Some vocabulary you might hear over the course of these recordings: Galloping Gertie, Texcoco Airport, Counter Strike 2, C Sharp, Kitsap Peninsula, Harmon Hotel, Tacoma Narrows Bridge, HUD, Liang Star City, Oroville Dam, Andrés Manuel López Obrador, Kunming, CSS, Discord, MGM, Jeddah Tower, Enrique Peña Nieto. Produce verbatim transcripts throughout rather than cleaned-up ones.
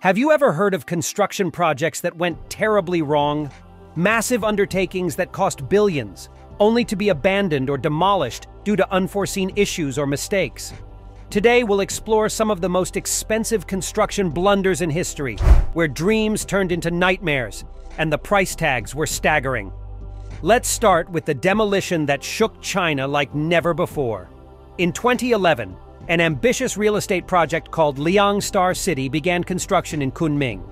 Have you ever heard of construction projects that went terribly wrong? Massive undertakings that cost billions, only to be abandoned or demolished due to unforeseen issues or mistakes. Today, we'll explore some of the most expensive construction blunders in history, where dreams turned into nightmares and the price tags were staggering. Let's start with the demolition that shook China like never before. In twenty eleven, an ambitious real estate project called Liang Star City began construction in Kunming.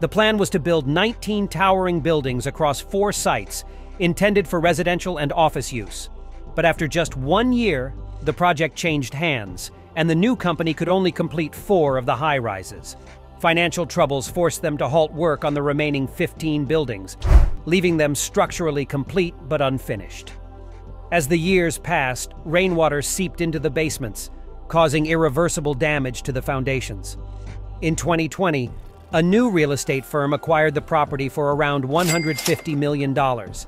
The plan was to build nineteen towering buildings across four sites, intended for residential and office use. But after just one year, the project changed hands, and the new company could only complete four of the high-rises. Financial troubles forced them to halt work on the remaining fifteen buildings, leaving them structurally complete but unfinished. As the years passed, rainwater seeped into the basements, causing irreversible damage to the foundations. In twenty twenty, a new real estate firm acquired the property for around one hundred fifty million dollars.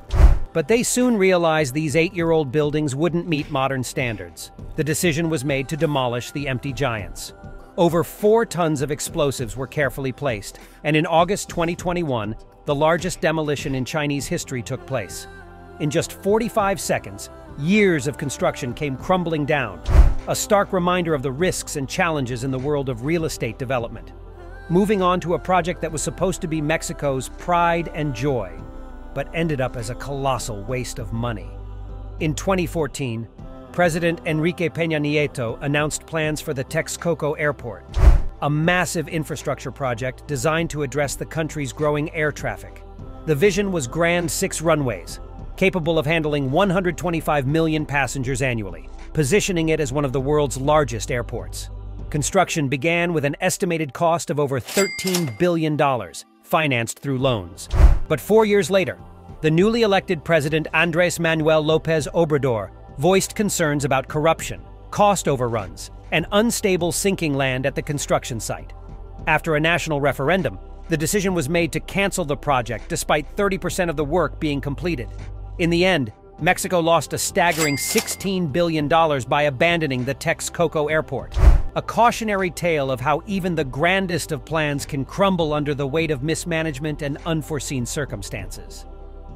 But they soon realized these eight-year-old buildings wouldn't meet modern standards. The decision was made to demolish the empty giants. Over four tons of explosives were carefully placed, and in August twenty twenty-one, the largest demolition in Chinese history took place. In just forty-five seconds, years of construction came crumbling down, a stark reminder of the risks and challenges in the world of real estate development. Moving on to a project that was supposed to be Mexico's pride and joy, but ended up as a colossal waste of money. In twenty fourteen, President Enrique Peña Nieto announced plans for the Texcoco Airport, a massive infrastructure project designed to address the country's growing air traffic. The vision was grand six runways, capable of handling one hundred twenty-five million passengers annually, positioning it as one of the world's largest airports. Construction began with an estimated cost of over thirteen billion dollars, financed through loans. But four years later, the newly elected president Andrés Manuel López Obrador voiced concerns about corruption, cost overruns, and unstable sinking land at the construction site. After a national referendum, the decision was made to cancel the project despite thirty percent of the work being completed. In the end, Mexico lost a staggering sixteen billion dollars by abandoning the Texcoco Airport. A cautionary tale of how even the grandest of plans can crumble under the weight of mismanagement and unforeseen circumstances.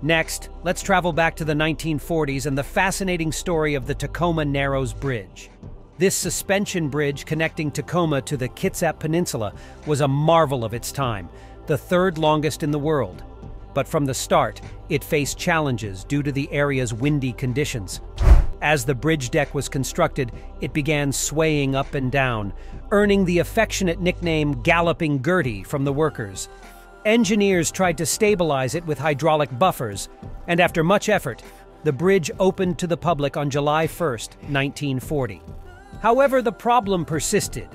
Next, let's travel back to the nineteen forties and the fascinating story of the Tacoma Narrows Bridge. This suspension bridge connecting Tacoma to the Kitsap Peninsula was a marvel of its time, the third longest in the world. But from the start, it faced challenges due to the area's windy conditions. As the bridge deck was constructed, it began swaying up and down, earning the affectionate nickname Galloping Gertie from the workers. Engineers tried to stabilize it with hydraulic buffers, and after much effort, the bridge opened to the public on July first, nineteen forty. However, the problem persisted,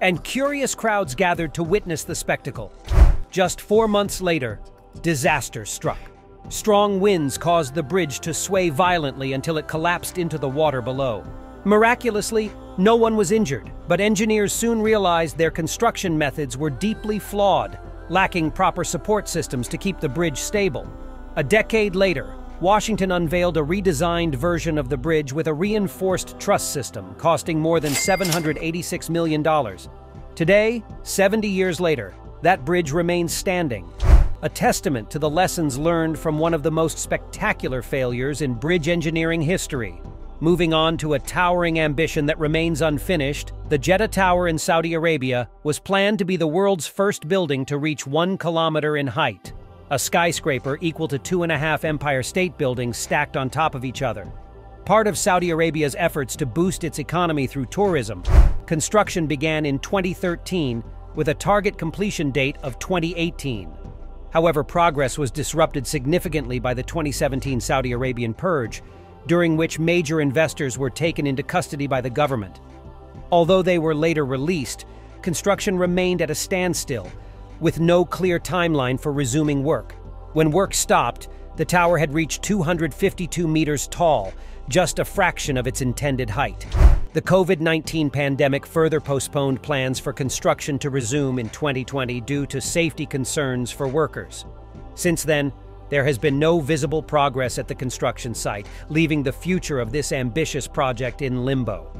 and curious crowds gathered to witness the spectacle. Just four months later, disaster struck. Strong winds caused the bridge to sway violently until it collapsed into the water below. Miraculously, no one was injured, but engineers soon realized their construction methods were deeply flawed, lacking proper support systems to keep the bridge stable. A decade later, Washington unveiled a redesigned version of the bridge with a reinforced truss system, costing more than seven hundred eighty-six million dollars. Today, seventy years later, that bridge remains standing, a testament to the lessons learned from one of the most spectacular failures in bridge engineering history. Moving on to a towering ambition that remains unfinished, the Jeddah Tower in Saudi Arabia was planned to be the world's first building to reach one kilometer in height, a skyscraper equal to two and a half Empire State Buildings stacked on top of each other. Part of Saudi Arabia's efforts to boost its economy through tourism, construction began in twenty thirteen with a target completion date of twenty eighteen. However, progress was disrupted significantly by the twenty seventeen Saudi Arabian purge, during which major investors were taken into custody by the government. Although they were later released, construction remained at a standstill, with no clear timeline for resuming work. When work stopped, the tower had reached two hundred fifty-two meters tall, just a fraction of its intended height. The COVID nineteen pandemic further postponed plans for construction to resume in twenty twenty due to safety concerns for workers. Since then, there has been no visible progress at the construction site, leaving the future of this ambitious project in limbo.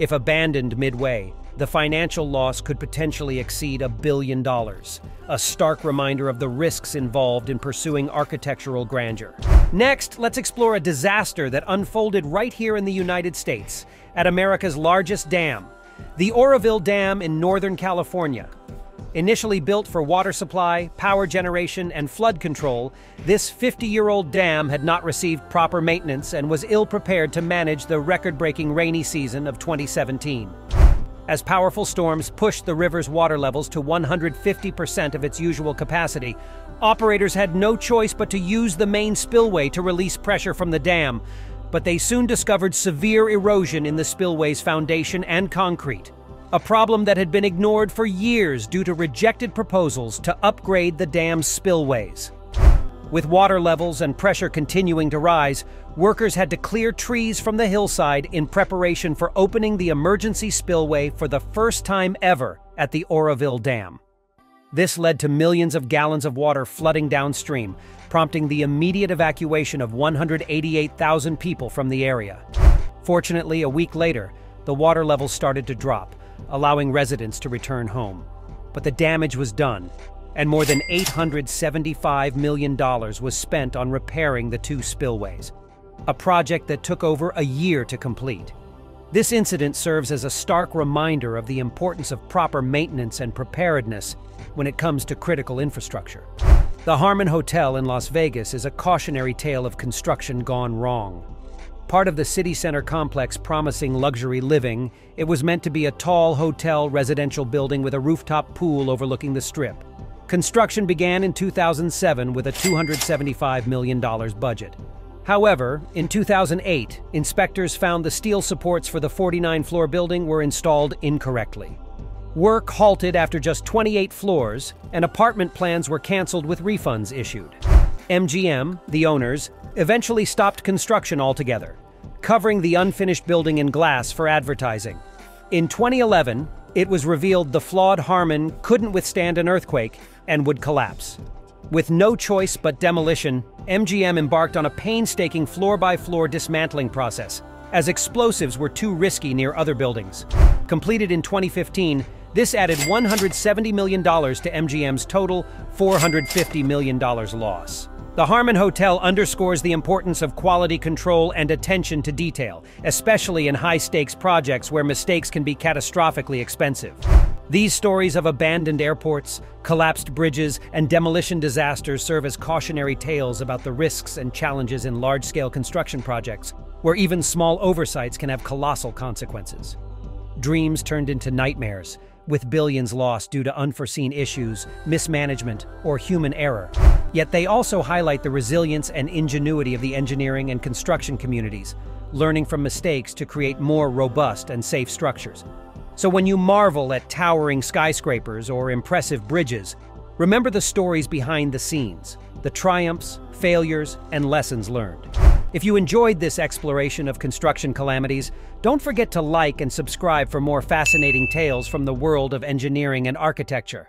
If abandoned midway, The financial loss could potentially exceed a billion dollars, a stark reminder of the risks involved in pursuing architectural grandeur. Next, let's explore a disaster that unfolded right here in the United States, at America's largest dam, the Oroville Dam in Northern California. Initially built for water supply, power generation, and flood control, this fifty-year-old dam had not received proper maintenance and was ill-prepared to manage the record-breaking rainy season of twenty seventeen. As powerful storms pushed the river's water levels to one hundred fifty percent of its usual capacity, operators had no choice but to use the main spillway to release pressure from the dam, but they soon discovered severe erosion in the spillway's foundation and concrete, a problem that had been ignored for years due to rejected proposals to upgrade the dam's spillways. With water levels and pressure continuing to rise, workers had to clear trees from the hillside in preparation for opening the emergency spillway for the first time ever at the Oroville Dam. This led to millions of gallons of water flooding downstream, prompting the immediate evacuation of one hundred eighty-eight thousand people from the area. Fortunately, a week later, the water levels started to drop, allowing residents to return home. But the damage was done, and more than eight hundred seventy-five million dollars was spent on repairing the two spillways, a project that took over a year to complete. This incident serves as a stark reminder of the importance of proper maintenance and preparedness when it comes to critical infrastructure. The Harmon Hotel in Las Vegas is a cautionary tale of construction gone wrong. Part of the city center complex promising luxury living, it was meant to be a tall hotel residential building with a rooftop pool overlooking the Strip. Construction began in two thousand seven with a two hundred seventy-five million dollars budget. However, in two thousand eight, inspectors found the steel supports for the forty-nine floor building were installed incorrectly. Work halted after just twenty-eight floors, and apartment plans were canceled with refunds issued. M G M, the owners, eventually stopped construction altogether, covering the unfinished building in glass for advertising. In twenty eleven, it was revealed the flawed Harmon couldn't withstand an earthquake and would collapse. With no choice but demolition, M G M embarked on a painstaking floor-by-floor dismantling process, as explosives were too risky near other buildings. Completed in twenty fifteen, this added one hundred seventy million dollars to M G M's total four hundred fifty million dollars loss. The Harmon Hotel underscores the importance of quality control and attention to detail, especially in high-stakes projects where mistakes can be catastrophically expensive. These stories of abandoned airports, collapsed bridges, and demolition disasters serve as cautionary tales about the risks and challenges in large-scale construction projects, where even small oversights can have colossal consequences. Dreams turned into nightmares, with billions lost due to unforeseen issues, mismanagement, or human error. Yet they also highlight the resilience and ingenuity of the engineering and construction communities, learning from mistakes to create more robust and safe structures. So when you marvel at towering skyscrapers or impressive bridges, remember the stories behind the scenes, the triumphs, failures, and lessons learned. If you enjoyed this exploration of construction calamities, don't forget to like and subscribe for more fascinating tales from the world of engineering and architecture.